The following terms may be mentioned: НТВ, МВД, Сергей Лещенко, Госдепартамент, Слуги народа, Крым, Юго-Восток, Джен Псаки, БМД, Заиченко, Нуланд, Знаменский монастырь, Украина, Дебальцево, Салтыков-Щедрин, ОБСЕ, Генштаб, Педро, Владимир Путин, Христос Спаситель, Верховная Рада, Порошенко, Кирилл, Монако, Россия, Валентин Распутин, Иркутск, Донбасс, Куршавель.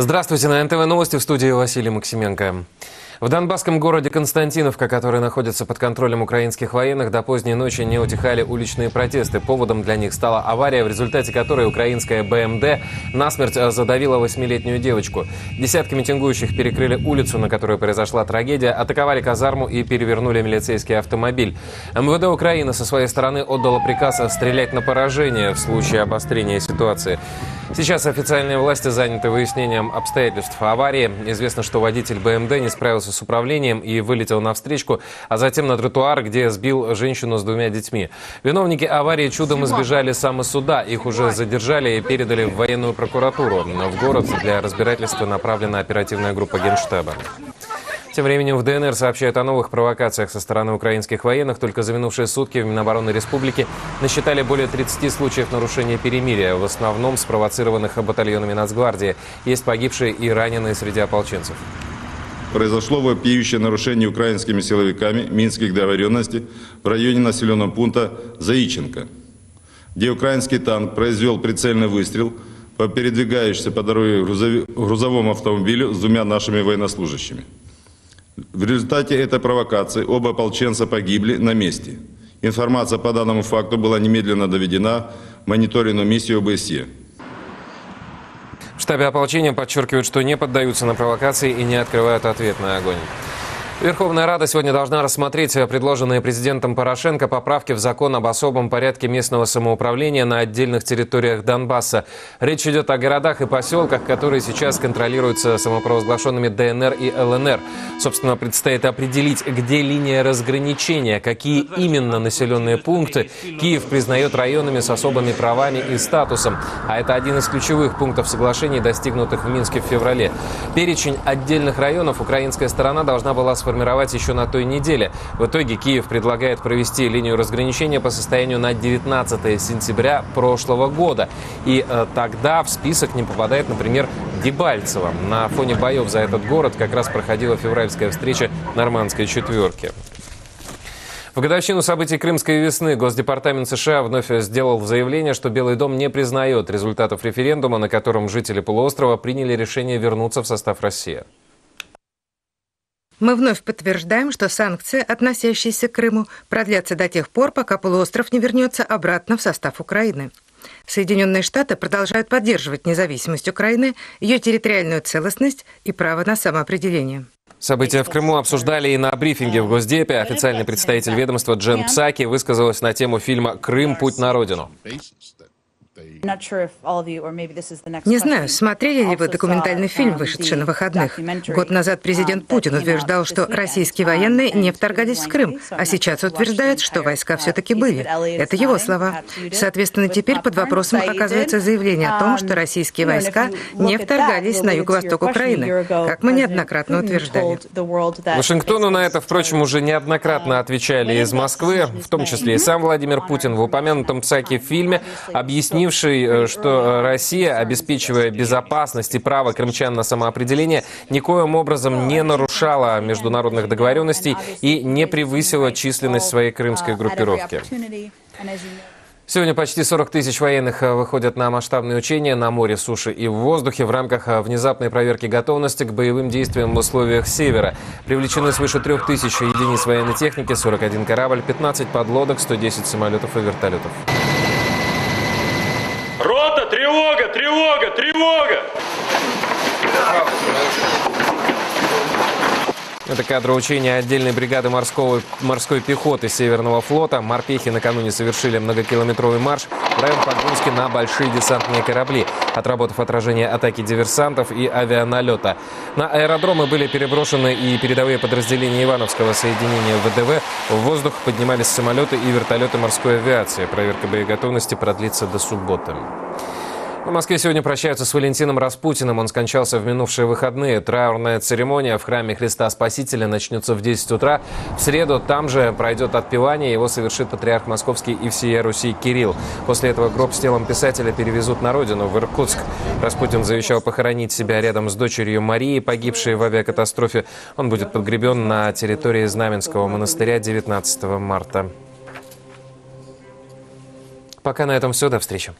Здравствуйте, на НТВ новости, в студии Василий Максименко. В донбасском городе Константиновка, который находится под контролем украинских военных, до поздней ночи не утихали уличные протесты. Поводом для них стала авария, в результате которой украинская БМД насмерть задавила 8-летнюю девочку. Десятки митингующих перекрыли улицу, на которой произошла трагедия, атаковали казарму и перевернули милицейский автомобиль. МВД Украины со своей стороны отдало приказ стрелять на поражение в случае обострения ситуации. Сейчас официальные власти заняты выяснением обстоятельств аварии. Известно, что водитель БМД не справился с управлением и вылетел навстречку, а затем на тротуар, где сбил женщину с двумя детьми. Виновники аварии чудом избежали самосуда. Их уже задержали и передали в военную прокуратуру. В город для разбирательства направлена оперативная группа Генштаба. Тем временем в ДНР сообщают о новых провокациях со стороны украинских военных. Только за минувшие сутки в Минобороны Республики насчитали более 30 случаев нарушения перемирия, в основном спровоцированных батальонами нацгвардии. Есть погибшие и раненые среди ополченцев. Произошло вопиющее нарушение украинскими силовиками минских договоренностей в районе населенного пункта Заиченко, где украинский танк произвел прицельный выстрел по передвигающемуся по дороге грузовому автомобилю с двумя нашими военнослужащими. В результате этой провокации оба ополченца погибли на месте. Информация по данному факту была немедленно доведена в мониторинговую миссию ОБСЕ. В штабе ополчения подчеркивают, что не поддаются на провокации и не открывают ответный огонь. Верховная Рада сегодня должна рассмотреть предложенные президентом Порошенко поправки в закон об особом порядке местного самоуправления на отдельных территориях Донбасса. Речь идет о городах и поселках, которые сейчас контролируются самопровозглашенными ДНР и ЛНР. Собственно, предстоит определить, где линия разграничения, какие именно населенные пункты Киев признает районами с особыми правами и статусом. А это один из ключевых пунктов соглашений, достигнутых в Минске в феврале. Перечень отдельных районов украинская сторона должна была сформировать еще на той неделе. В итоге Киев предлагает провести линию разграничения по состоянию на 19 сентября прошлого года. И тогда в список не попадает, например, Дебальцево. На фоне боев за этот город как раз проходила февральская встреча нормандской четверки. В годовщину событий Крымской весны Госдепартамент США вновь сделал заявление, что Белый дом не признает результатов референдума, на котором жители полуострова приняли решение вернуться в состав России. Мы вновь подтверждаем, что санкции, относящиеся к Крыму, продлятся до тех пор, пока полуостров не вернется обратно в состав Украины. Соединенные Штаты продолжают поддерживать независимость Украины, ее территориальную целостность и право на самоопределение. События в Крыму обсуждали и на брифинге в Госдепе. Официальный представитель ведомства Джен Псаки высказалась на тему фильма «Крым. Путь на родину». Не знаю, смотрели ли вы документальный фильм, вышедший на выходных. Год назад президент Путин утверждал, что российские военные не вторгались в Крым, а сейчас утверждает, что войска все-таки были. Это его слова. Соответственно, теперь под вопросом оказывается заявление о том, что российские войска не вторгались на юго-восток Украины, как мы неоднократно утверждали. Вашингтону на это, впрочем, уже неоднократно отвечали из Москвы, в том числе и сам Владимир Путин в упомянутом Псаки фильме, объяснив, что Россия, обеспечивая безопасность и право крымчан на самоопределение, никоим образом не нарушала международных договоренностей и не превысила численность своей крымской группировки. Сегодня почти 40 тысяч военных выходят на масштабные учения на море, суше и в воздухе в рамках внезапной проверки готовности к боевым действиям в условиях севера. Привлечены свыше 3000 единиц военной техники, 41 корабль, 15 подлодок, 110 самолетов и вертолетов. Рота, тревога, тревога, тревога! Это кадры учения отдельной бригады морской пехоты Северного флота. Морпехи накануне совершили многокилометровый марш в район погрузки на большие десантные корабли, отработав отражение атаки диверсантов и авианалета. На аэродромы были переброшены и передовые подразделения Ивановского соединения ВДВ. В воздух поднимались самолеты и вертолеты морской авиации. Проверка боеготовности продлится до субботы. В Москве сегодня прощаются с Валентином Распутиным. Он скончался в минувшие выходные. Траурная церемония в храме Христа Спасителя начнется в 10 утра. В среду там же пройдет отпевание. Его совершит патриарх Московский и всея Руси Кирилл. После этого гроб с телом писателя перевезут на родину, в Иркутск. Распутин завещал похоронить себя рядом с дочерью Марией, погибшей в авиакатастрофе. Он будет погребен на территории Знаменского монастыря 19 марта. Пока на этом все. До встречи.